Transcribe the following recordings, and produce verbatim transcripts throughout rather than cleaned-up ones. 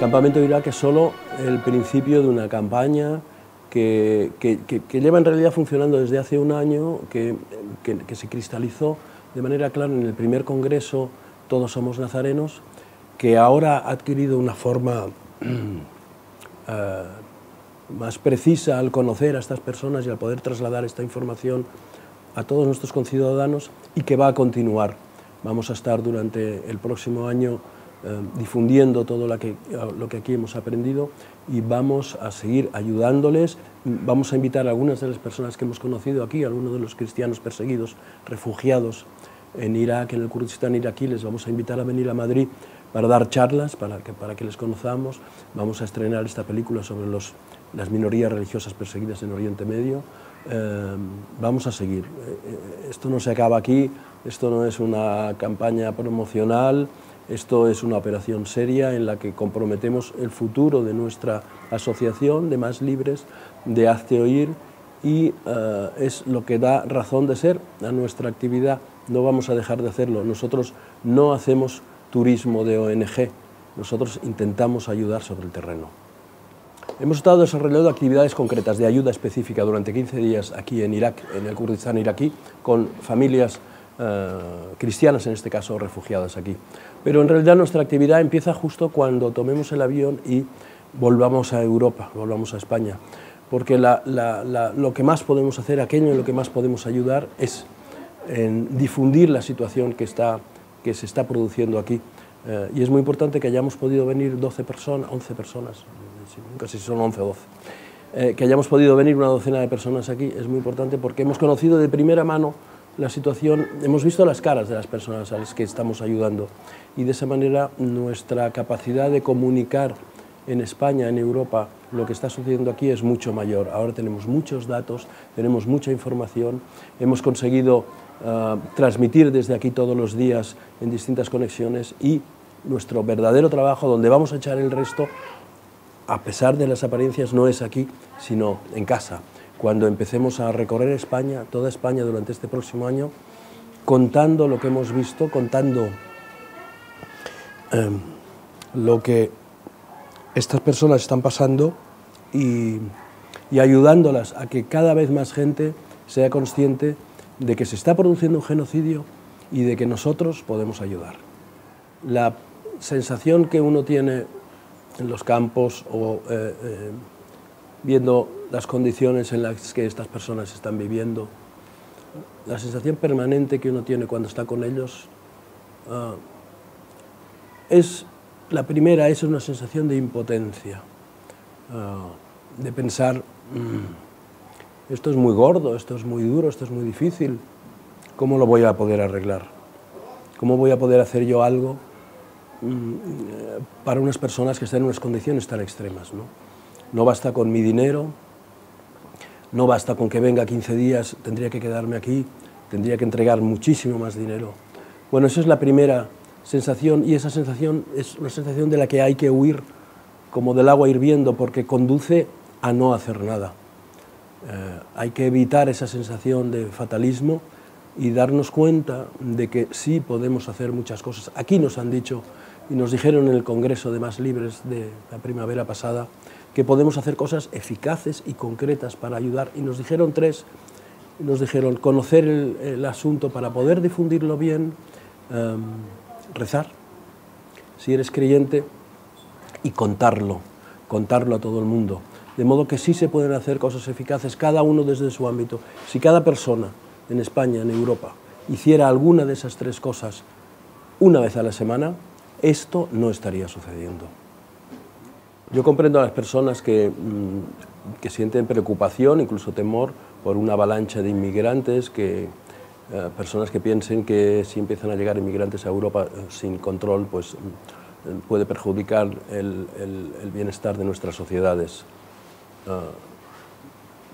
Campamento de Irak es solo el principio de una campaña que, que, que, que lleva en realidad funcionando desde hace un año, que, que, que se cristalizó de manera clara en el primer congreso Todos Somos Nazarenos, que ahora ha adquirido una forma uh, más precisa al conocer a estas personas y al poder trasladar esta información a todos nuestros conciudadanos, y que va a continuar. Vamos a estar durante el próximo año eh, difundiendo todo lo que, lo que aquí hemos aprendido, y vamos a seguir ayudándoles. Vamos a invitar a algunas de las personas que hemos conocido aquí, a algunos de los cristianos perseguidos, refugiados en Irak, en el Kurdistán iraquí. Les vamos a invitar a venir a Madrid para dar charlas, para que, para que les conozcamos. Vamos a estrenar esta película sobre los, las minorías religiosas perseguidas en Oriente Medio. Eh, vamos a seguir. Esto no se acaba aquí, esto no es una campaña promocional, esto es una operación seria en la que comprometemos el futuro de nuestra asociación, de Más Libres, de Hazte Oír, y eh, es lo que da razón de ser a nuestra actividad. No vamos a dejar de hacerlo. Nosotros no hacemos turismo de O N G, nosotros intentamos ayudar sobre el terreno. Hemos estado desarrollando actividades concretas de ayuda específica durante quince días aquí en Irak, en el Kurdistán iraquí, con familias eh, cristianas, en este caso refugiadas aquí. Pero en realidad nuestra actividad empieza justo cuando tomemos el avión y volvamos a Europa, volvamos a España, porque la, la, la, lo que más podemos hacer, aquello en lo que más podemos ayudar, es en difundir la situación que, está, que se está produciendo aquí. Eh, y es muy importante que hayamos podido venir doce personas, once personas, casi son once o doce, eh, que hayamos podido venir una docena de personas aquí. Es muy importante porque hemos conocido de primera mano la situación, hemos visto las caras de las personas a las que estamos ayudando, y de esa manera nuestra capacidad de comunicar en España, en Europa, lo que está sucediendo aquí es mucho mayor. Ahora tenemos muchos datos, tenemos mucha información, hemos conseguido uh, transmitir desde aquí todos los días en distintas conexiones, y nuestro verdadero trabajo, donde vamos a echar el resto, a pesar de las apariencias, no es aquí, sino en casa. Cuando empecemos a recorrer España, toda España durante este próximo año, contando lo que hemos visto, contando eh, lo que estas personas están pasando, y, y ayudándolas a que cada vez más gente sea consciente de que se está produciendo un genocidio y de que nosotros podemos ayudar. La sensación que uno tiene en los campos, o eh, eh, viendo las condiciones en las que estas personas están viviendo, la sensación permanente que uno tiene cuando está con ellos, uh, es la primera, es una sensación de impotencia, uh, de pensar, mm, esto es muy gordo, esto es muy duro, esto es muy difícil, ¿cómo lo voy a poder arreglar? ¿Cómo voy a poder hacer yo algo para unas personas que están en unas condiciones tan extremas, ¿no? No basta con mi dinero, no basta con que venga quince días, tendría que quedarme aquí, tendría que entregar muchísimo más dinero. Bueno, esa es la primera sensación, y esa sensación es una sensación de la que hay que huir como del agua hirviendo, porque conduce a no hacer nada. Eh, hay que evitar esa sensación de fatalismo y darnos cuenta de que sí podemos hacer muchas cosas. Aquí nos han dicho, y nos dijeron en el Congreso de Más Libres de la primavera pasada, que podemos hacer cosas eficaces y concretas para ayudar, y nos dijeron tres, nos dijeron conocer el, el asunto para poder difundirlo bien, eh, rezar, si eres creyente, y contarlo, contarlo a todo el mundo. De modo que sí se pueden hacer cosas eficaces, cada uno desde su ámbito. Si cada persona en España, en Europa, hiciera alguna de esas tres cosas una vez a la semana, esto no estaría sucediendo. Yo comprendo a las personas que, que sienten preocupación, incluso temor, por una avalancha de inmigrantes, que eh, personas que piensen que si empiezan a llegar inmigrantes a Europa eh, sin control, pues eh, puede perjudicar el, el, el bienestar de nuestras sociedades. Eh,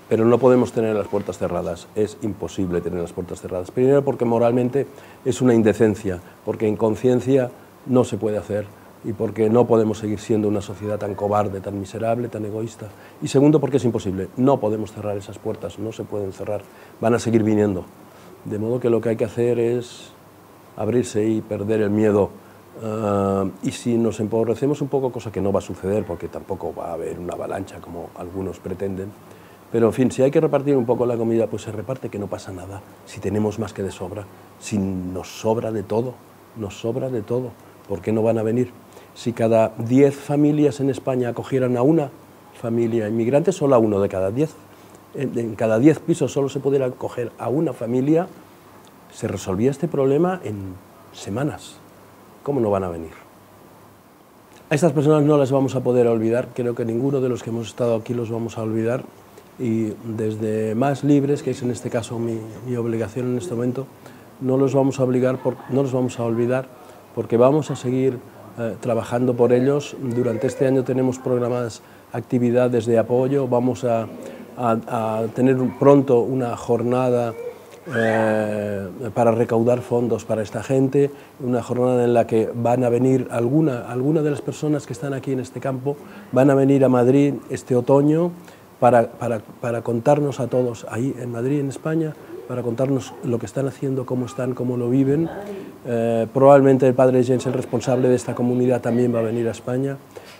Pero no podemos tener las puertas cerradas, es imposible tener las puertas cerradas. Primero porque moralmente es una indecencia, porque en conciencia no se puede hacer, y porque no podemos seguir siendo una sociedad tan cobarde, tan miserable, tan egoísta. Y segundo porque es imposible, no podemos cerrar esas puertas, no se pueden cerrar, van a seguir viniendo. De modo que lo que hay que hacer es abrirse y perder el miedo Uh, y si nos empobrecemos un poco, cosa que no va a suceder porque tampoco va a haber una avalancha como algunos pretenden, pero en fin, si hay que repartir un poco la comida, pues se reparte, que no pasa nada, si tenemos más que de sobra, si nos sobra de todo, nos sobra de todo, ¿por qué no van a venir? Si cada diez familias en España acogieran a una familia inmigrante, solo a uno de cada diez, en cada diez pisos solo se pudiera acoger a una familia, se resolvía este problema en semanas. ¿Cómo no van a venir? A estas personas no las vamos a poder olvidar, creo que ninguno de los que hemos estado aquí los vamos a olvidar, y desde Más Libres, que es en este caso mi, mi obligación en este momento, no los vamos a obligar por, no los vamos a olvidar, porque vamos a seguir eh, trabajando por ellos. Durante este año tenemos programadas actividades de apoyo, vamos a, a, a tener pronto una jornada Eh, para recaudar fondos para esta gente, una jornada en la que van a venir alguna, alguna de las personas que están aquí en este campo, van a venir a Madrid este otoño para, para, para contarnos a todos, ahí en Madrid, en España, para contarnos lo que están haciendo, cómo están, cómo lo viven. Eh, probablemente el padre Jensen, el responsable de esta comunidad, también va a venir a España.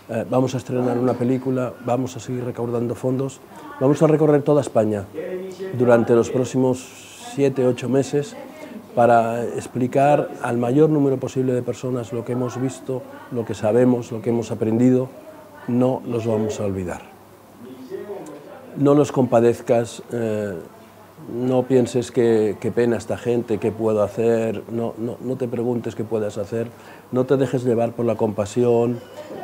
Eh, vamos a estrenar una película, vamos a seguir recaudando fondos, vamos a recorrer toda España durante los próximos siete, ocho meses para explicar al mayor número posible de personas lo que hemos visto, lo que sabemos, lo que hemos aprendido. No los vamos a olvidar. No los compadezcas, eh, no pienses que, que pena esta gente, qué puedo hacer, no, no, no te preguntes qué puedas hacer, no te dejes llevar por la compasión,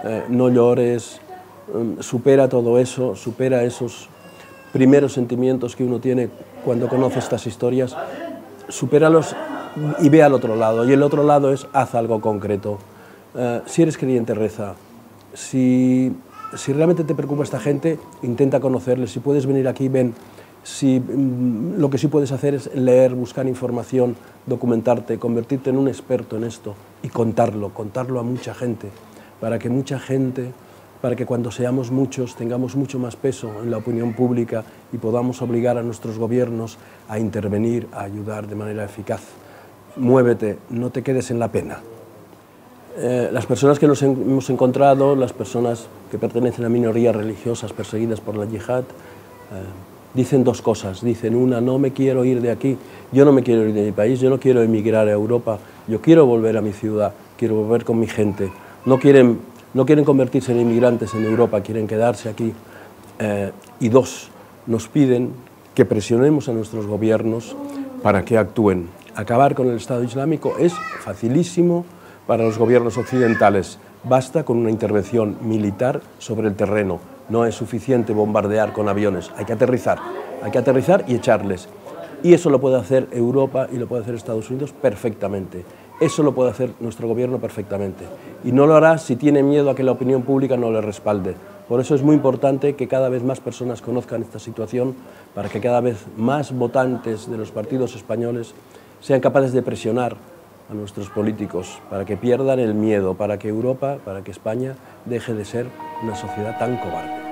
eh, no llores, eh, supera todo eso, supera esos primeros sentimientos que uno tiene cuando conoce estas historias, supéralos y ve al otro lado, y el otro lado es haz algo concreto. Eh, si eres creyente, reza. Si, si realmente te preocupa esta gente, intenta conocerles. Si puedes venir aquí, ven. Si, mmm, lo que sí puedes hacer es leer, buscar información, documentarte, convertirte en un experto en esto y contarlo, contarlo a mucha gente, para que mucha gente... para que cuando seamos muchos tengamos mucho más peso en la opinión pública y podamos obligar a nuestros gobiernos a intervenir, a ayudar de manera eficaz. Muévete, no te quedes en la pena. Eh, las personas que nos hemos encontrado, las personas que pertenecen a minorías religiosas perseguidas por la yihad, eh, dicen dos cosas. Dicen una, no me quiero ir de aquí, yo no me quiero ir de mi país, yo no quiero emigrar a Europa, yo quiero volver a mi ciudad, quiero volver con mi gente. No quieren... No quieren convertirse en inmigrantes en Europa, quieren quedarse aquí. Eh, y dos, nos piden que presionemos a nuestros gobiernos para que actúen. Acabar con el Estado Islámico es facilísimo para los gobiernos occidentales. Basta con una intervención militar sobre el terreno. No es suficiente bombardear con aviones, hay que aterrizar. Hay que aterrizar y echarles. Y eso lo puede hacer Europa y lo puede hacer Estados Unidos perfectamente. Eso lo puede hacer nuestro gobierno perfectamente. Y no lo hará si tiene miedo a que la opinión pública no le respalde. Por eso es muy importante que cada vez más personas conozcan esta situación, para que cada vez más votantes de los partidos españoles sean capaces de presionar a nuestros políticos, para que pierdan el miedo, para que Europa, para que España deje de ser una sociedad tan cobarde.